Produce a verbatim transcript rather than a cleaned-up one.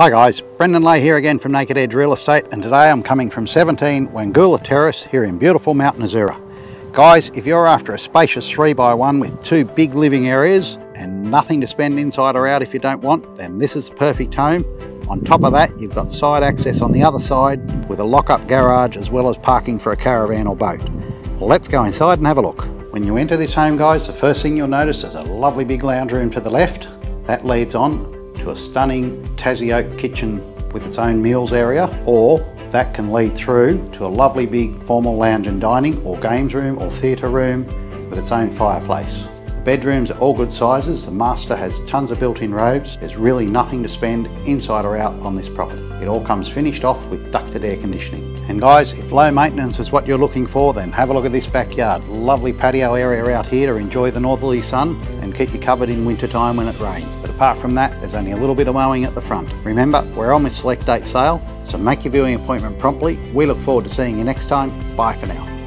Hi guys, Brendan Leahy here again from Naked Edge Real Estate, and today I'm coming from seventeen Wangoola Terrace here in beautiful Mount Nasura. Guys, if you're after a spacious three by one with two big living areas and nothing to spend inside or out if you don't want, then this is the perfect home. On top of that, you've got side access on the other side with a lock-up garage as well as parking for a caravan or boat. Let's go inside and have a look. When you enter this home, guys, the first thing you'll notice is a lovely big lounge room to the left. That leads on to a stunning Tassie Oak kitchen with its own meals area, or that can lead through to a lovely big formal lounge and dining or games room or theatre room with its own fireplace. The bedrooms are all good sizes, the master has tons of built-in robes, there's really nothing to spend inside or out on this property. It all comes finished off with ducted air conditioning. And guys, if low maintenance is what you're looking for, then have a look at this backyard. Lovely patio area out here to enjoy the northerly sun and keep you covered in winter time when it rains. But apart from that, there's only a little bit of mowing at the front. Remember, we're on with select date sale, so make your viewing appointment promptly. We look forward to seeing you next time. Bye for now.